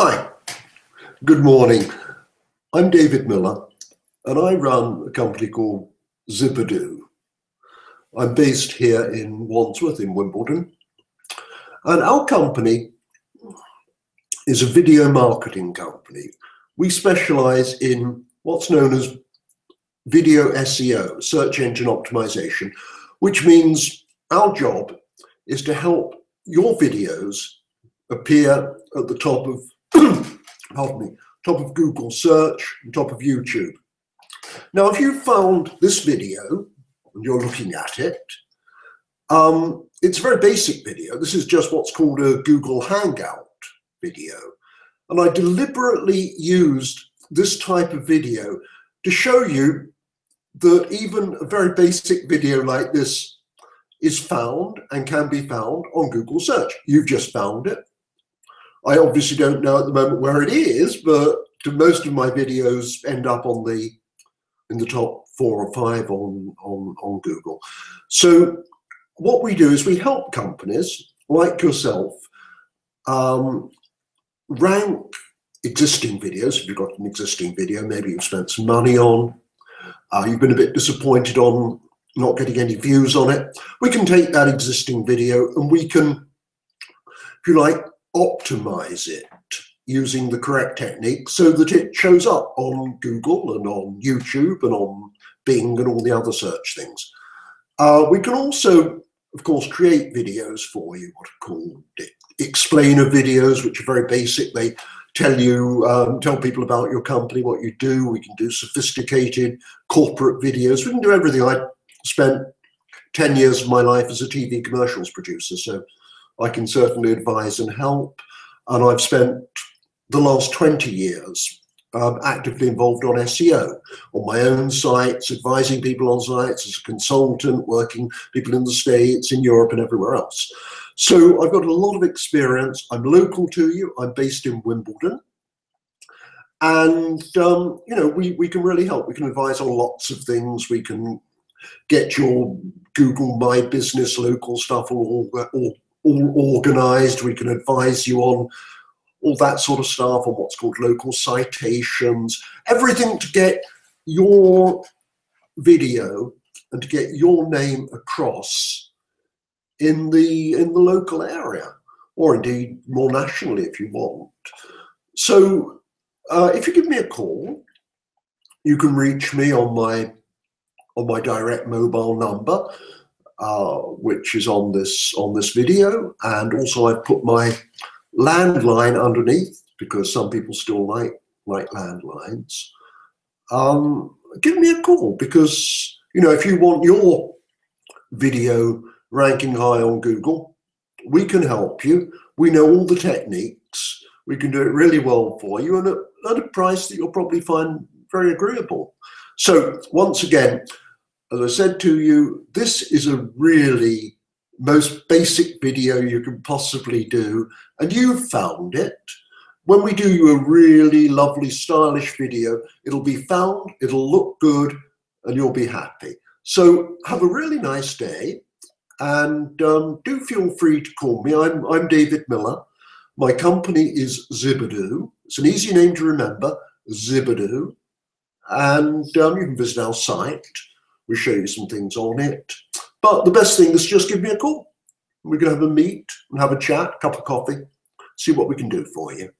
Hi, good morning. I'm David Miller and I run a company called Zibadoo. I'm based here in Wandsworth in Wimbledon, and our company is a video marketing company. We specialize in what's known as video SEO, search engine optimization, which means our job is to help your videos appear at the top of pardon me, top of Google search and top of YouTube. Now, if you found this video and you're looking at it, it's a very basic video. This is just what's called a Google Hangout video. And I deliberately used this type of video to show you that even a very basic video like this is found and can be found on Google search. You've just found it. I obviously don't know at the moment where it is, but most of my videos end up on in the top 4 or 5 on Google. So what we do is we help companies like yourself rank existing videos. If you've got an existing video, maybe you've spent some money on, you've been a bit disappointed on not getting any views on it. We can take that existing video and we can, if you like, optimize it using the correct technique so that it shows up on Google and on YouTube and on Bing and all the other search things. We can also, of course, create videos for you, what are called explainer videos, which are very basic. They tell you, tell people about your company, what you do. We can do sophisticated corporate videos. We can do everything. I spent 10 years of my life as a TV commercials producer, so I can certainly advise and help. And I've spent the last 20 years actively involved on SEO, on my own sites, advising people on sites, as a consultant, working people in the States, in Europe and everywhere else. So I've got a lot of experience. I'm local to you. I'm based in Wimbledon. And, you know, we can really help. We can advise on lots of things. We can get your Google My Business local stuff all organized. We can advise you on all that sort of stuff, on what's called local citations, everything to get your video and to get your name across in the local area, or indeed more nationally if you want. So if you give me a call, you can reach me on my direct mobile number, which is on this video, and also I've put my landline underneath because some people still like landlines. Give me a call, because you know, if you want your video ranking high on Google, we can help you. We know all the techniques. We can do it really well for you, and at a price that you'll probably find very agreeable. So once again, as I said to you, this is a really most basic video you can possibly do, and you've found it. When we do you a really lovely, stylish video, it'll be found, it'll look good, and you'll be happy. So have a really nice day, and do feel free to call me. I'm David Miller. My company is Zibadoo. It's an easy name to remember, Zibadoo. And you can visit our site. We show you some things on it. But the best thing is just give me a call. We're going to have a meet and have a chat, a cup of coffee, see what we can do for you.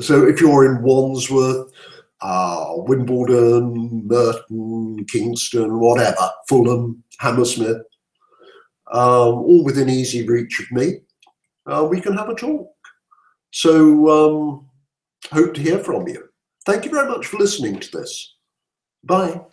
So if you're in Wandsworth, Wimbledon, Merton, Kingston, whatever, Fulham, Hammersmith, all within easy reach of me, we can have a talk. So hope to hear from you. Thank you very much for listening to this. Bye.